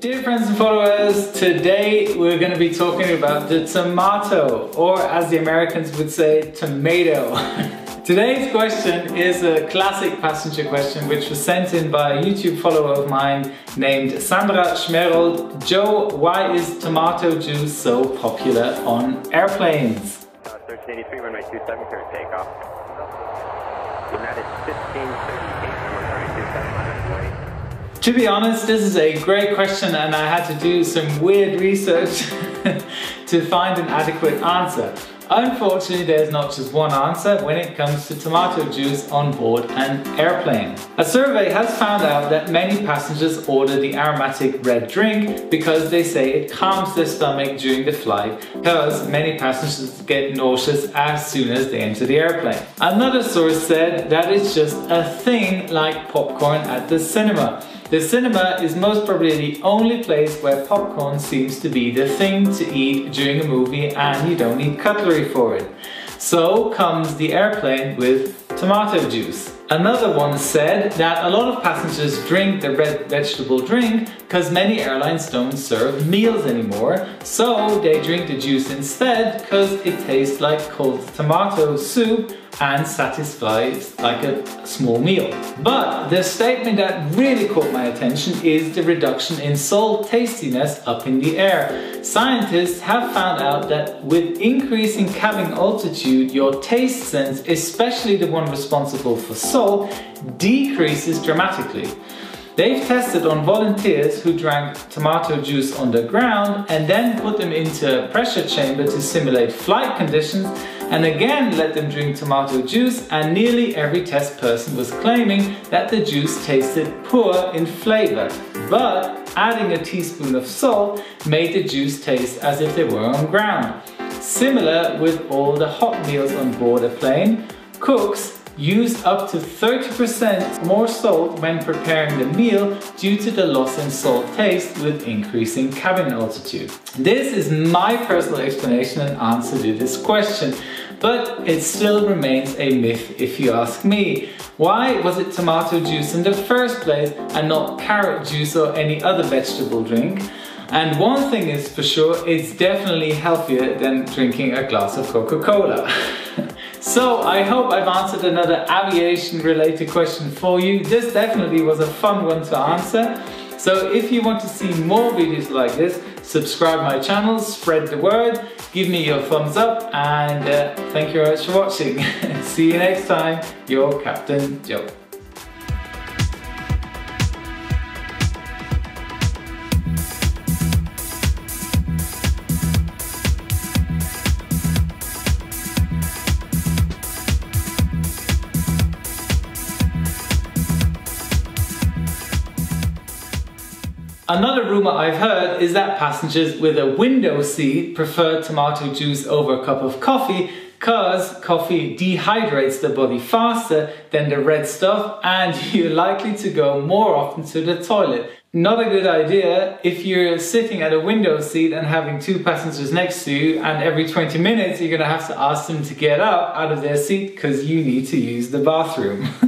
Dear friends and followers, today we're going to be talking about the tomato, or as the Americans would say, tomato. Today's question is a classic passenger question which was sent in by a YouTube follower of mine named Sandra Schmerl. Joe, why is tomato juice so popular on airplanes? 1383 runway 27, current takeoff. United 1538 runway 27. To be honest, this is a great question and I had to do some weird research to find an adequate answer. Unfortunately, there's not just one answer when it comes to tomato juice on board an airplane. A survey has found out that many passengers order the aromatic red drink because they say it calms their stomach during the flight, because many passengers get nauseous as soon as they enter the airplane. Another source said that it's just a thing like popcorn at the cinema. The cinema is most probably the only place where popcorn seems to be the thing to eat during a movie and you don't need cutlery for it. So comes the airplane with tomato juice. Another one said that a lot of passengers drink the red vegetable drink because many airlines don't serve meals anymore, so they drink the juice instead because it tastes like cold tomato soup and satisfies like a small meal. But the statement that really caught my attention is the reduction in salt tastiness up in the air. Scientists have found out that with increasing cabin altitude, your taste sense, especially the one responsible for salt, decreases dramatically. They've tested on volunteers who drank tomato juice on the ground and then put them into a pressure chamber to simulate flight conditions, and again let them drink tomato juice, and nearly every test person was claiming that the juice tasted poor in flavor, but adding a teaspoon of salt made the juice taste as if they were on ground. Similar with all the hot meals on board a plane, cooks use up to 30% more salt when preparing the meal due to the loss in salt taste with increasing cabin altitude. This is my personal explanation and answer to this question, but it still remains a myth if you ask me. Why was it tomato juice in the first place and not carrot juice or any other vegetable drink? And one thing is for sure, it's definitely healthier than drinking a glass of Coca-Cola. So I hope I've answered another aviation related question for you. This definitely was a fun one to answer. So if you want to see more videos like this, subscribe my channel, spread the word, give me your thumbs up, and thank you very much for watching. See you next time, your Captain Joe. Another rumor I've heard is that passengers with a window seat prefer tomato juice over a cup of coffee because coffee dehydrates the body faster than the red stuff and you're likely to go more often to the toilet. Not a good idea if you're sitting at a window seat and having two passengers next to you, and every 20 minutes you're going to have to ask them to get up out of their seat because you need to use the bathroom.